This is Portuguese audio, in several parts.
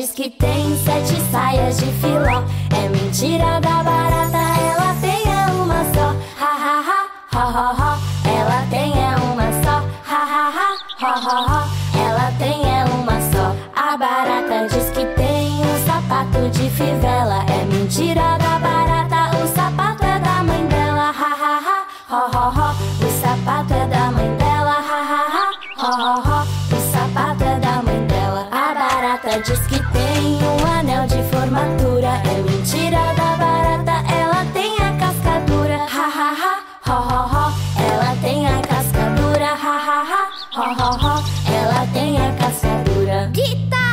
diz que tem 7 saias de filó. É mentira da barata, ela tem é uma só. Ha ha ha, ho ho ho. Ela tem é uma só. Ha ha ha, ho ho ho. Ela tem é uma só. A barata diz que tem um sapato de fivela. É mentira da barata, o sapato é da mãe dela. Ha ha ha, ho ho ho. O sapato é da mãe dela. Ha ha ha, ho ho ho. O sapato é da mãe dela. A barata diz que tem um anel de formatura. É mentira da barata, ela tem a cascadura. Ha ha ha, ho ho ho. Ela tem a cascadura. Ha ha ha, ho ho ho. Ela tem a cascadura. Guitarra.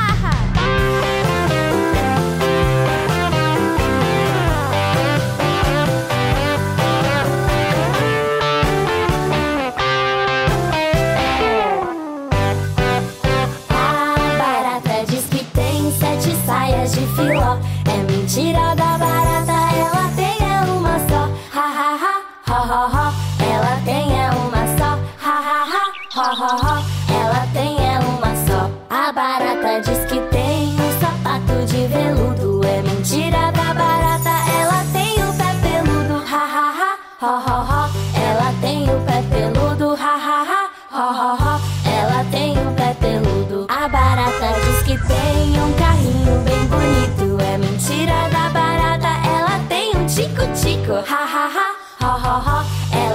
De filó. É mentira da barata, ela tem é uma só. Ha ha ha, ho ho ho. Ela tem é uma só. Ha ha ha, ho ho ho. Ela tem é uma só. A barata diz que tem um sapato de veludo. É mentira da barata, ela tem o pé peludo. Ha ha ha, ho ho ho. Ela tem o pé peludo. Ha ha ha, ho ho ho. Ela tem o pé peludo. A barata diz que tem um carrinho bem bonito. É mentira da barata, ela tem um tico-tico. Ha ha ha, ho ho ho.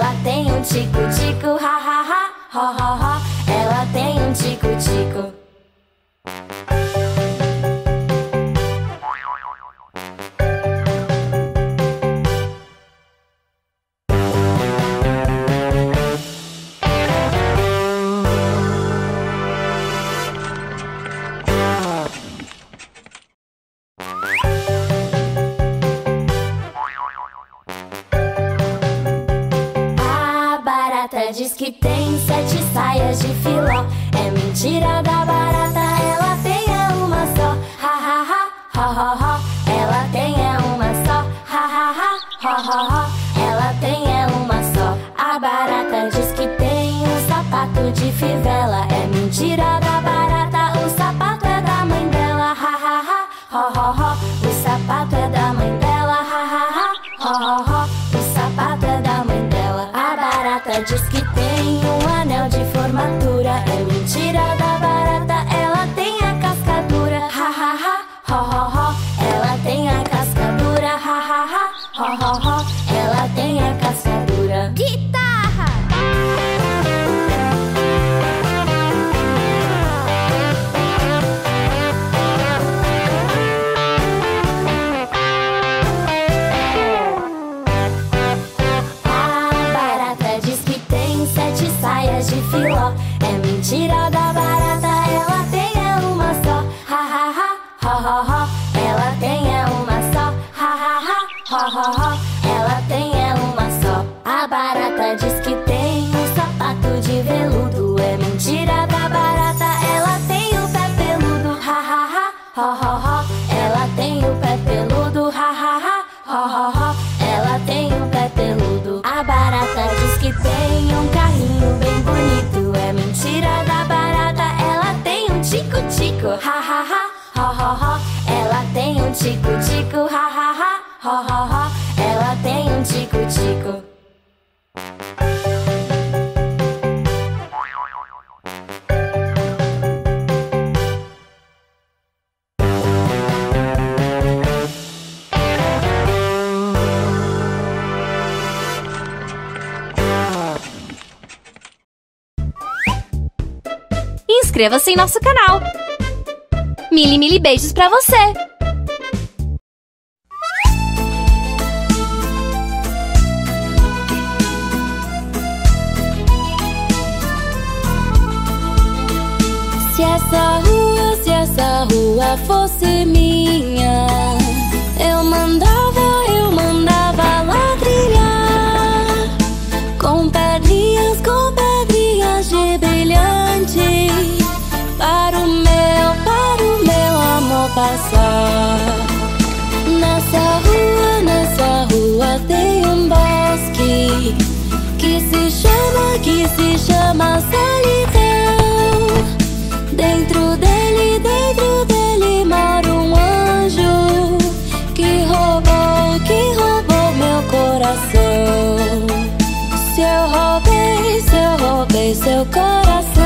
Ela tem um tico-tico. Ha ha ha, ho ho ho. Ela tem um tico-tico. Diz que tem 7 saias de filó. É mentira da barata, ela tem é uma só. Ha ha ha, ho ho ho. Ela tem é uma só. Ha ha ha, ho ho ho. Ela tem é uma só. A barata diz que tem um sapato de fivela. É mentira da barata, o sapato é da mãe dela. Ha ha ha, ho ho ho. O sapato é da mãe dela. Ha ha ha, ho ho ho. O sapato é da mãe dela. A barata diz que tem um anel de formatura. É mentira da barata, ela tem a cascadura. Ha ha ha, ho ho ho. Ela tem a cascadura. Ha ha ha, ho ho ho. Ela tem a cascadura. Guitarra. De filó. É mentira da barata, ela tem é uma só. Ha ha ha, ho ho ho. Ela tem é uma só. Ha ha ha, ho ho ho. Ela tem é uma só. A barata diz que tem um sapato de veludo. É mentira da barata, ela tem o pé peludo. Ha ha ha, ho ho ho. Ela tem o pé peludo. Ha ha ha, ho ho ho. Ela tem o pé peludo. A barata diz que tem um carrinho bem bonito. É mentira da barata, ela tem um tico-tico. Ha ha ha, ho ho ho. Ela tem um tico-tico. Ha ha ha, ho ho ho. Ela tem um tico-tico. Inscreva-se em nosso canal. Mille beijos pra você! Se essa rua fosse minha, eu mandava lá trilhar com pedrinhas de brilhante. Para o meu amor passar. Nessa rua tem um bosque que se chama solidão. Dentro dele mora coração. Se eu roubei seu coração,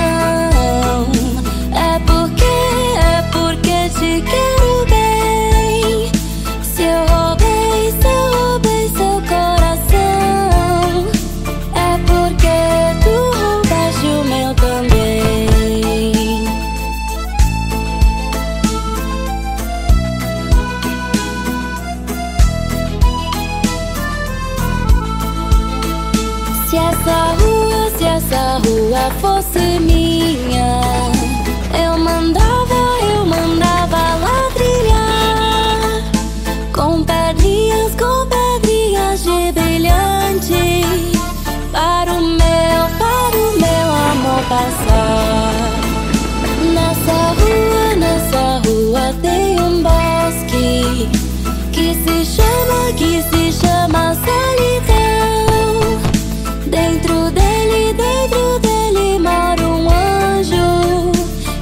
é porque te quero bem. Se eu roubei seu coração, é porque tu roubaste o meu também. Se essa rua fosse minha, eu mandava lá trilhar com pedrinhas de brilhante para o meu amor passar. Nessa rua tem um bosque que se chama solidão. Dentro dele mora um anjo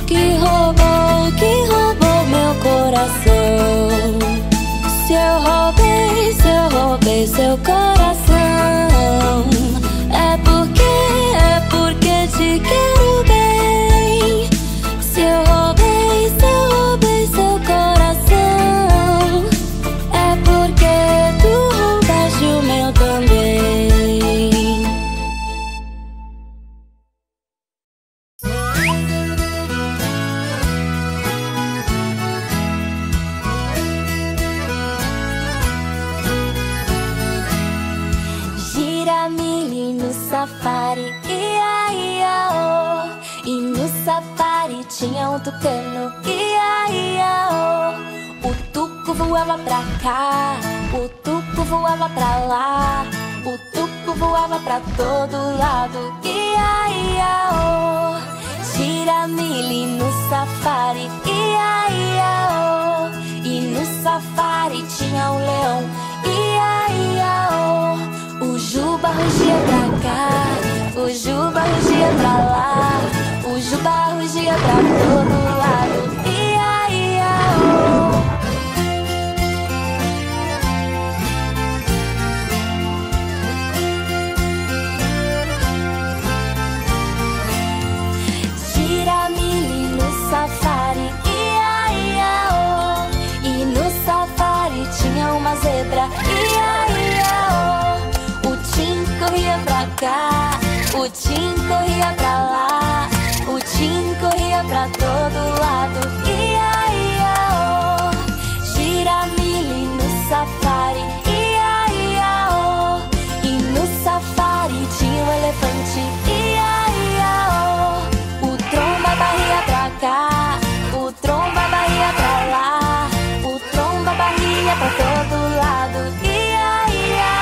que roubou meu coração. Se eu roubei seu coração, é porque te quero bem. Se eu roubei seu coração, é porque tu roubaste o meu também. Giramille no safari, ia, ia, oh. E no safari tinha um tucano, ia, ia, oh. O tuco voava pra cá, o tuco voava pra lá, o tuco voava pra todo lado, ia, ia, oh. Giramille no safari, ia, ia, oh. E no safari tinha um leão, ia, ia, oh. O juba rugia pra cá, o juba rugia pra lá, o juba rugia pra todo lado, ia, ia, oh. Giramille no safari, ia, ia, oh. E no safari tinha uma zebra, ia, ia, oh. Corria pra cá, o Tim corria pra lá, o Tim corria pra todo lado, ia, ia, oh. Giramille no safari, ia, ia, oh. E no safari tinha um elefante, ia, ia, oh. O tromba barria pra cá, o tromba barria pra lá, o tromba barria pra todo lado, ia, ia, oh.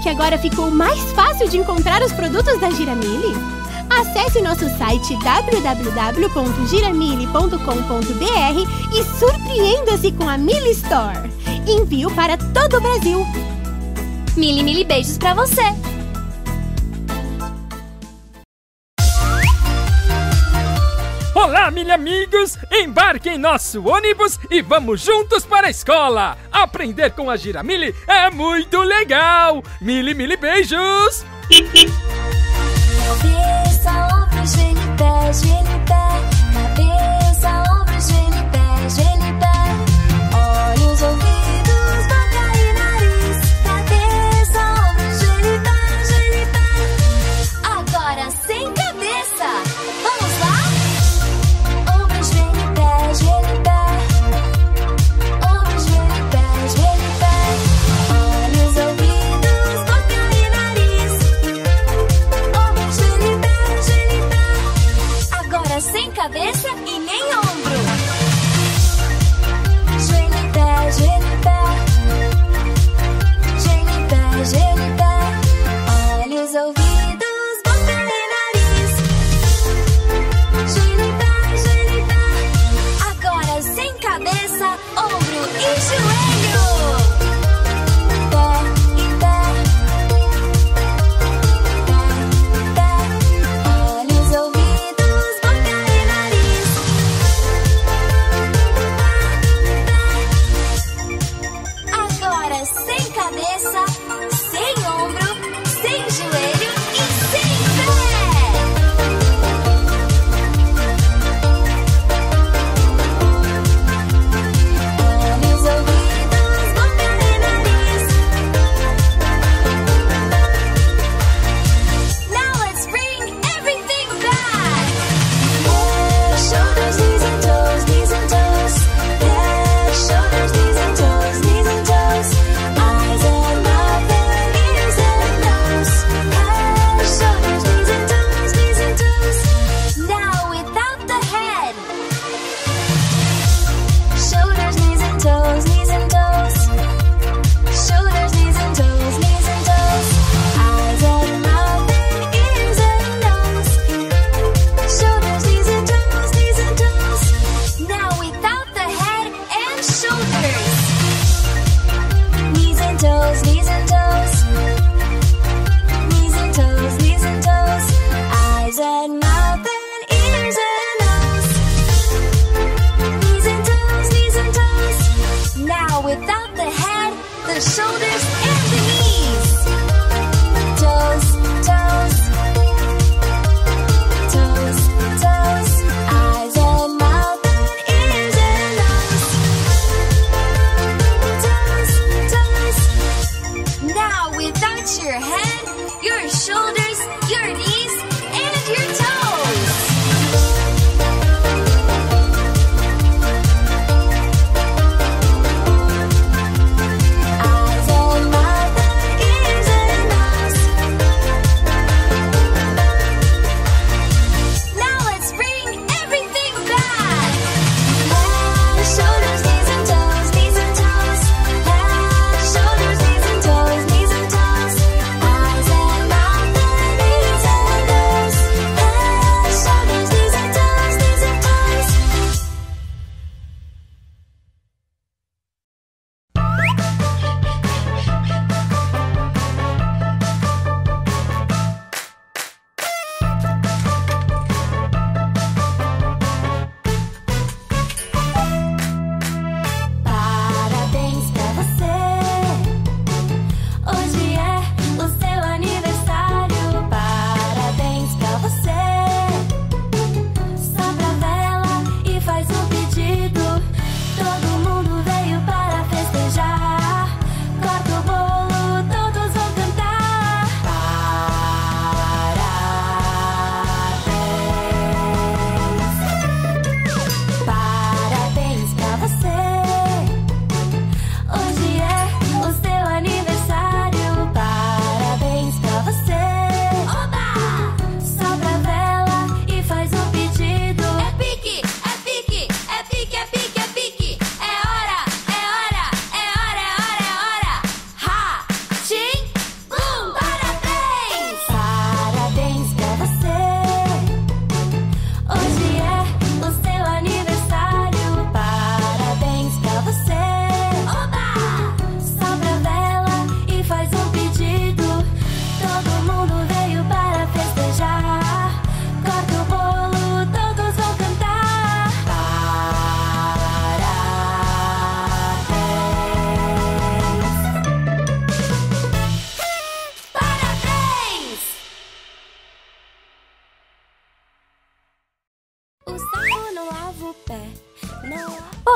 Que agora ficou mais fácil de encontrar os produtos da Giramille? Acesse nosso site www.giramille.com.br e surpreenda-se com a Mille Store. Envio para todo o Brasil. Mille beijos pra você! Olá, mille amigos! Embarque em nosso ônibus e vamos juntos para a escola! Aprender com a Giramille é muito legal! Mille, mille beijos! Cabeça, ombros, genitais, genitais. Cabeça, ombros, genitais, genitais. Olhos, ouvidos, boca e nariz. Cabeça, ombros, genitais, genitais. Agora sem cabeça. Vamos lá? Ombros, genitais, genitais. Ombros, genitais, genitais. Olhos, ouvidos, boca e nariz. Ombros, genitais, genitais. Agora sem cabeça e nem ombro. Genital, genital, genital. Olhos, ouvidos, boca e nariz. Genital, genital. Agora sem cabeça, ombro e joelho. Pé e pé. Pé e pé. Olhos, ouvidos, boca e nariz. Agora sem cabeça, sem ombro, sem joelho e sem pé. Olhos, ouvidos, boca e nariz. Now let's bring everything back. Head, shoulders, knees and toes, knees and toes. Head, shoulders, knees and toes, knees and toes. Eyes and mouth and ears and nose. Head, shoulders, knees and toes, knees and toes. Now without the head. Shoulders, knees and toes, knees and toes. Shoulders, knees and toes, knees and toes. Eyes and mouth and ears and nose. Shoulders, knees and toes, knees and toes. Now without the head and shoulders. Knees and toes, knees and toes. Knees and toes, knees and toes. Eyes and mouth and ears and nose. Knees and toes, knees and toes. Now without the head, the shoulders, and the knees. Toes, toes. Toes, toes. Eyes and mouth and ears and nose. Toes, toes. Now without your head, your shoulders, your knees, and your toes. Eyes and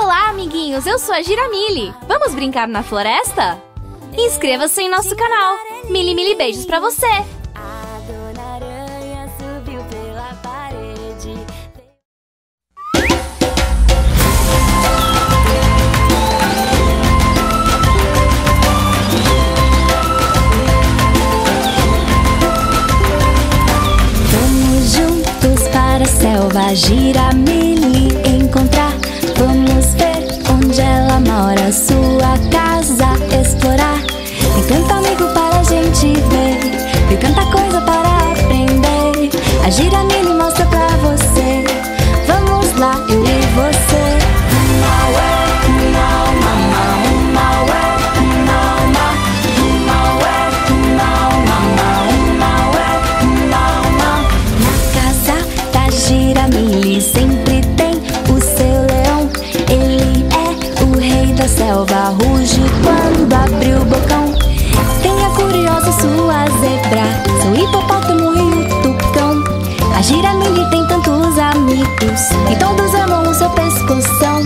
Olá, amiguinhos! Eu sou a Giramille! Vamos brincar na floresta? Inscreva-se em nosso canal! Mille beijos pra você! A dona aranha subiu pela parede. Vamos juntos para a selva, Giramille encontrar. Vamos ver onde ela mora, sua casa explorar. Tem tanto amigo para a gente ver, tem tanta coisa para aprender. A Giramille mostra pra você. Vamos lá, eu e você. Na casa da Giramille sempre tem o seu leão. Ele é o rei da selva, ruge quando abre o bocão. Tem a curiosa sua zebra, seu hipopótamo e o tucão. A Giramille tem tantos amigos e todos amam o seu pescoção.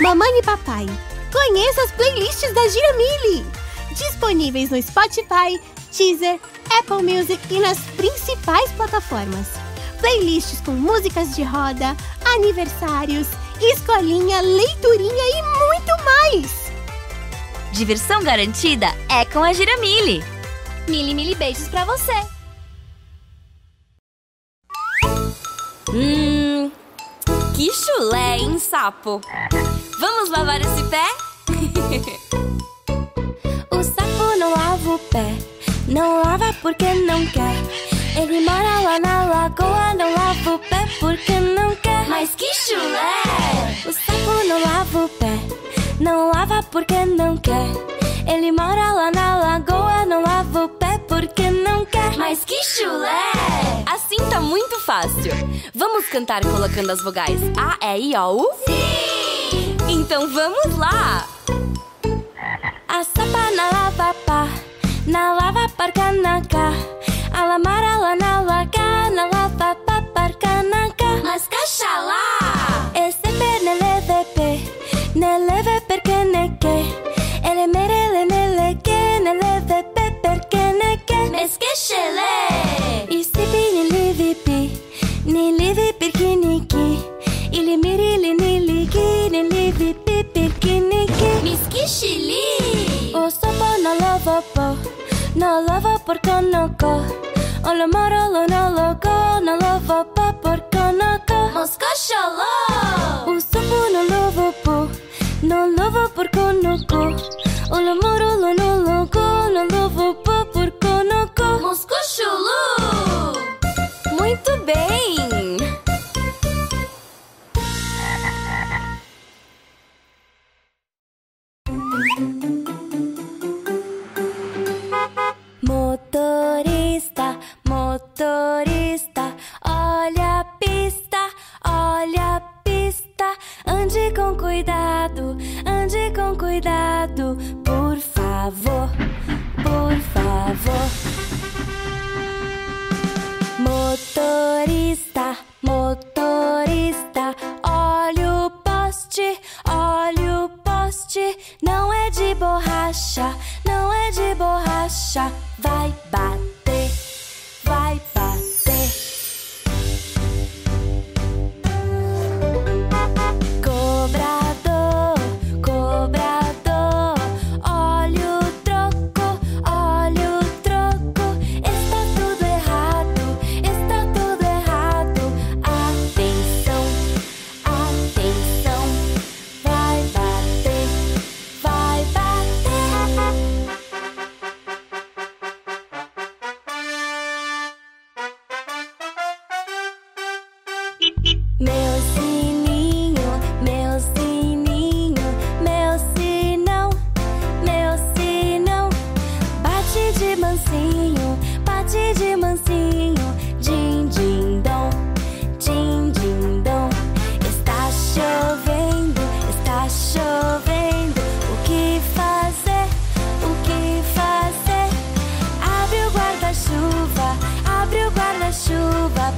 Mamãe e papai, conheça as playlists da Giramille! Disponíveis no Spotify, Deezer, Apple Music e nas principais plataformas. Playlists com músicas de roda, aniversários, escolinha, leiturinha e muito mais! Diversão garantida é com a Giramille! Mille beijos pra você! Que chulé, hein, sapo? Vamos lavar esse pé? O sapo não lava o pé, não lava porque não quer. Ele mora lá na lagoa, não lava o pé porque não quer. Mas que chulé! O sapo não lava o pé, não lava porque não quer. Ele mora lá na lagoa, não lava o pé porque não quer. Mas que chulé! Assim tá muito fácil. Vamos cantar colocando as vogais A, E, I, O, U? Sim! Então vamos lá! A sapa na lava pá, na lava parca na cá. A lamara lá na laga, na lava pá parca na cá. Mas caxalá! Esse pé nele vp, nele vp porque ne que. Ele merele nele que, nele vp porque ne que. Mas que xelé! No lava porque no co. O lo moro lo no loco. No lava pa porque no co. Moscoxoló! O sapo no lava po. No lava porque no co. O lo moro lo no loco. No lava pa porque no co. Moscoxoló! Muito bem! Motorista, motorista, olha a pista, olha a pista. Ande com cuidado, por favor, por favor. Motorista, motorista, olha o poste, não é de borracha, não é de borracha. Vai bater, vai bater. Cobrador, cobrador, olha o troco, está tudo errado, atenção, atenção, vai bater, vai bater.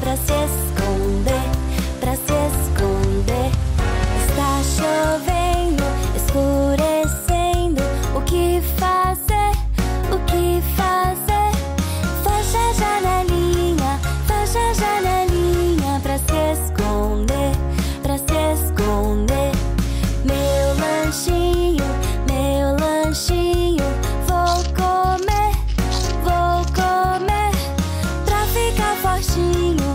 Pra se esconder, está chovendo, escurecendo. O que fazer? O que fazer? Fecha a janelinha, pra se esconder, meu lanchinho, vou comer, pra ficar fortinho.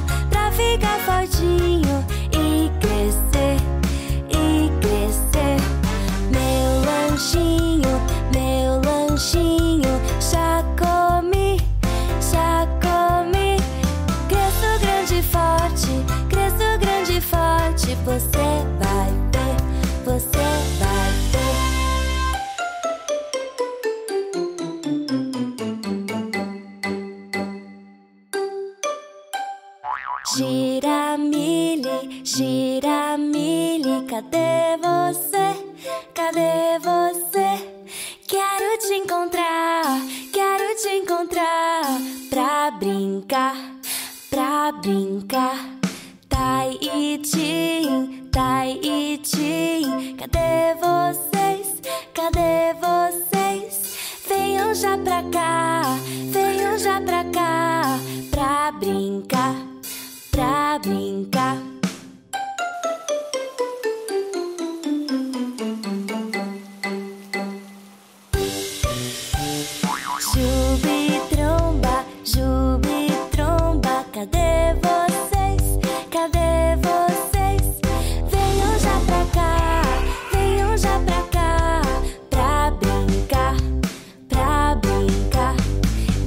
Fica fortinho e crescer, meu lanchinho, já comi, cresço grande e forte, você vai Giramille, cadê você? Quero te encontrar pra brincar, tai e tim, Cadê vocês? Cadê vocês? Venham já pra cá, pra brincar, pra brincar. Jubi tromba, cadê vocês? Cadê vocês? Venham já pra cá, pra brincar,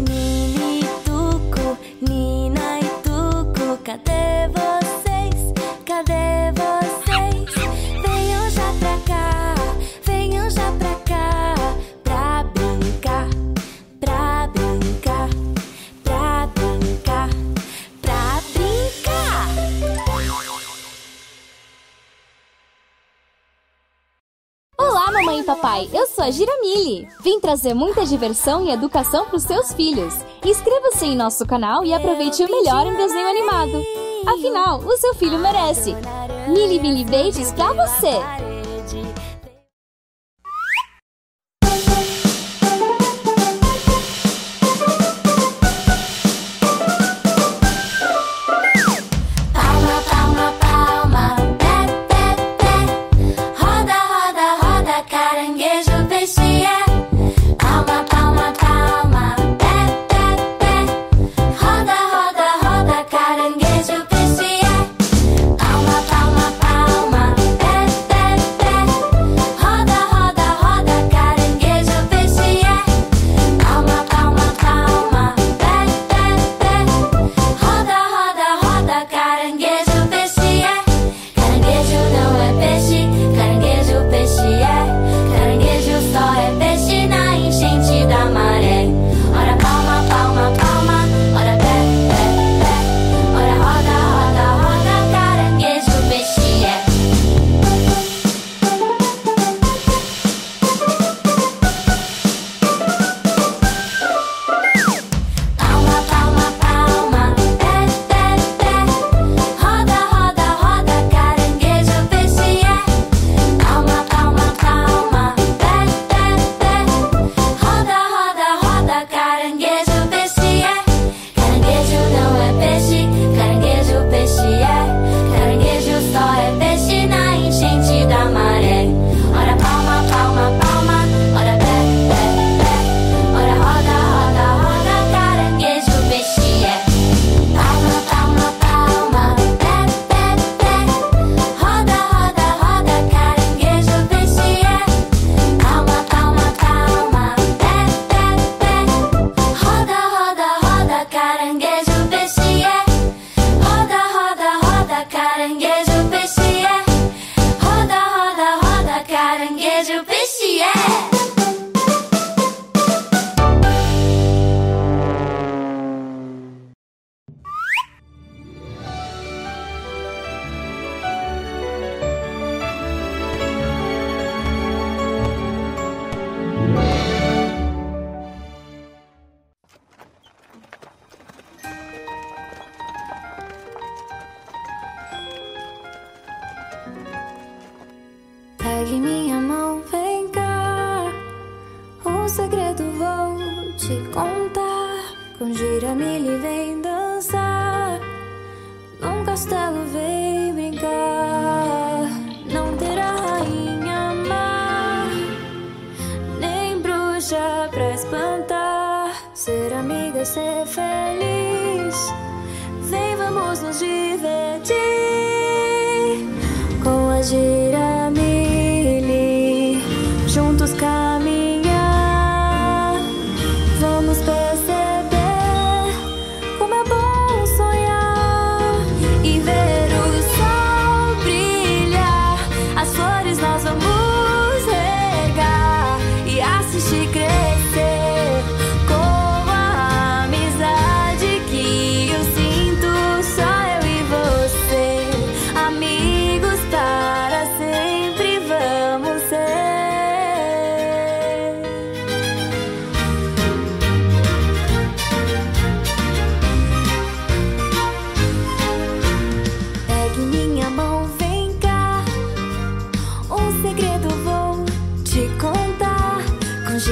Nini Tuco, Nina e Tuco, cadê vocês? Cadê vocês? Venham já pra cá, pra brincar, pra brincar. Olá, mamãe e papai, eu sou a Giramille. Vim trazer muita diversão e educação para os seus filhos. Inscreva-se em nosso canal e aproveite o melhor em desenho animado. Afinal, o seu filho merece. Mille, Mille beijos pra você!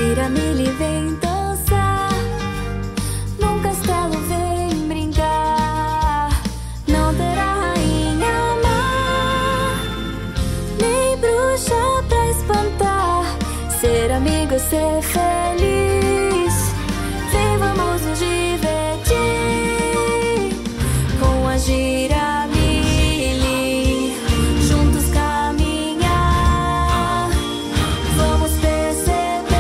Giramille vem dançar, num castelo vem brincar. Não terá rainha má, nem bruxa pra espantar. Ser amigo, ser feliz, vem, vamos nos divertir com a Giramille. Juntos caminhar, vamos perceber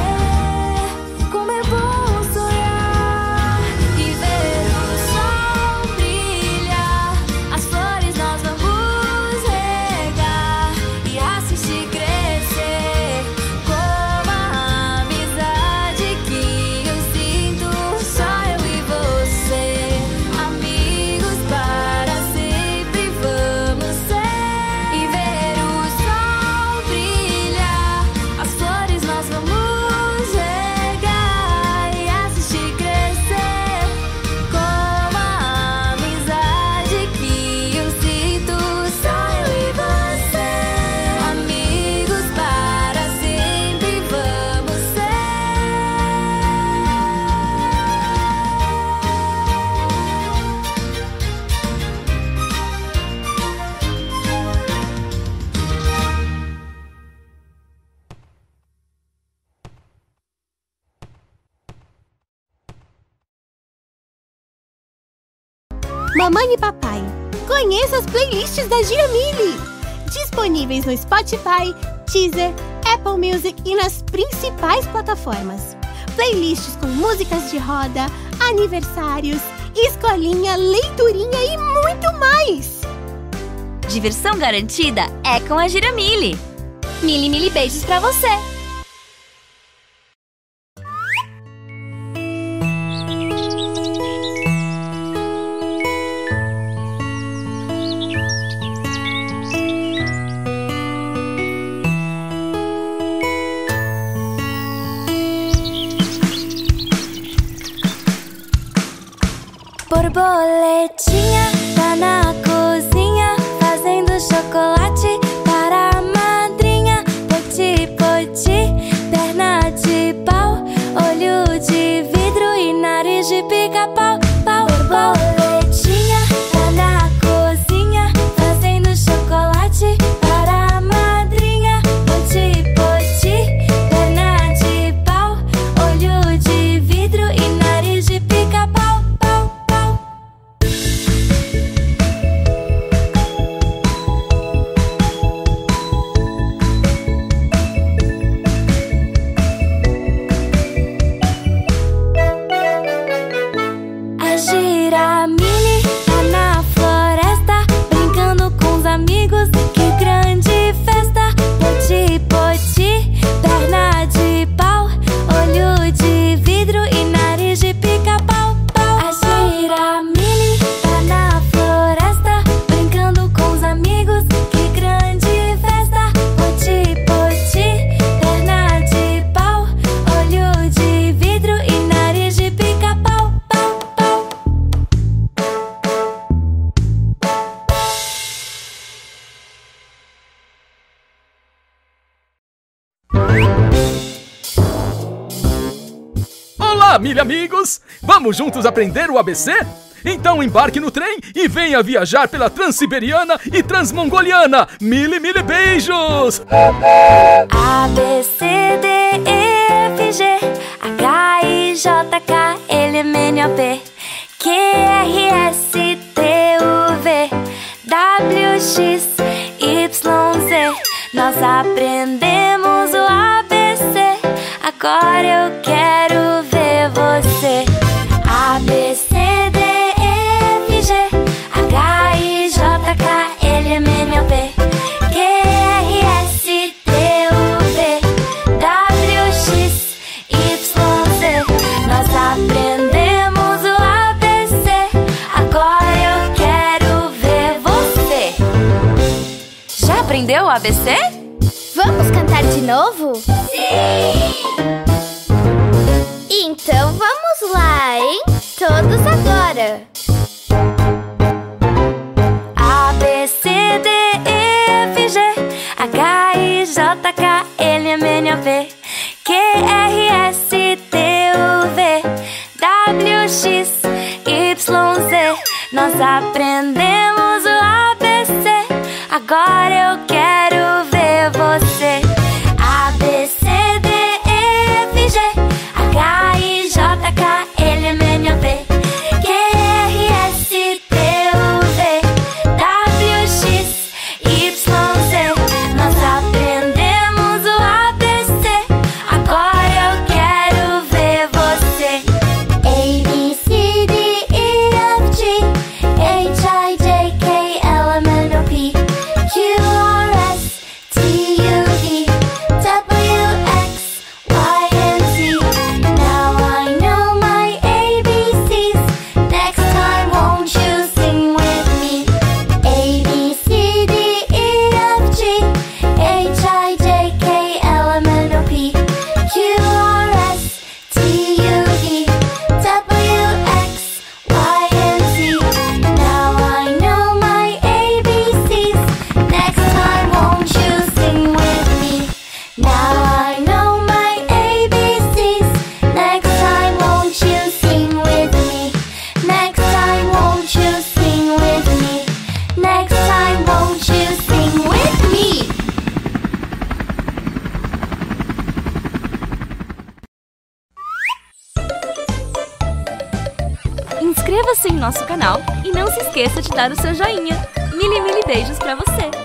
como é bom sonhar e ver o sol brilhar. As flores nós vamos regar e assistir crescer como a amizade que eu sinto. Só eu e você, amigos para sempre vamos ser, e ver o sol brilhar. As flores nós vamos regar e assistir crescer como a amizade que eu sinto. Só eu e você, amigos para sempre vamos ser. Mamãe e papai, conheça as playlists da Giramille! Disponíveis no Spotify, Deezer, Apple Music e nas principais plataformas. Playlists com músicas de roda, aniversários, escolinha, leiturinha e muito mais! Diversão garantida é com a Giramille! Mille, mille beijos pra você! Borboletinha tá na cozinha fazendo chocolate para a madrinha. Poti, poti, perna de pau, olho de vidro e nariz de pica-pau. Pau, borboletinha tá na cozinha fazendo chocolate para a madrinha. Poti, poti, perna de pau, olho de vidro e nariz de pica-pau. Giramille tá na floresta brincando com os amigos, que grande festa. Poti, poti, perna de pau, olho de vidro e nariz de pica-pau. A Giramille tá na floresta brincando com os amigos, que grande festa. Poti, poti, perna de pau, olho de vidro e nariz de pica-pau. Pau, pau. Olá, Mille amigos! Vamos juntos aprender o ABC? Então embarque no trem e venha viajar pela Transiberiana e Transmongoliana! Mille, mille beijos! A, B, C, D, E, F, G, H, I, J, K, L, M, N, O, P, Q, R, S, T, U, V, W, X, Y, Z. Nós aprendemos o ABC, agora eu quero ver você. A, B, C, D, E, F, G, H, I, J, K, L, M, N, O, P, Q, R, S, T, U, V, W, X, Y, Z. Nós aprendemos o ABC, agora eu quero ver você. Já aprendeu o ABC? Vamos cantar de novo? Sim! Então vamos lá, hein? Todos agora! A, B, C, D, E, F, G, H, I, J, K, L, M, N, O, P, Q, R, S, Agora eu quero ver você. A, B, C, D, E, F, G, H, I, J, K, L, M, N, O, P, Q, R, S, T, U, V, W, X, Y, Z. Nós aprendemos o ABC. Agora eu quero ver você. A, B, C, D, E, F, G, H, I, J, K, L, M, N, O, P, Q, R, S, T, U, V, W, X, Y, and Z. Now I know my ABCs. Next time, won't you sing with me? A, B, C, D, E, F, G, H, I, J, K, L, M, N, O, P, Q, R, S, T, U, V, W, X, Y, and Z. Now I know my ABCs. Next time, won't you sing with me? Now I know my ABCs. Next time, won't you sing with me? Next time, won't you sing with me? Next time, won't you sing with me? Inscreva-se em nosso canal e não se esqueça de dar o seu joinha. Mille beijos pra você!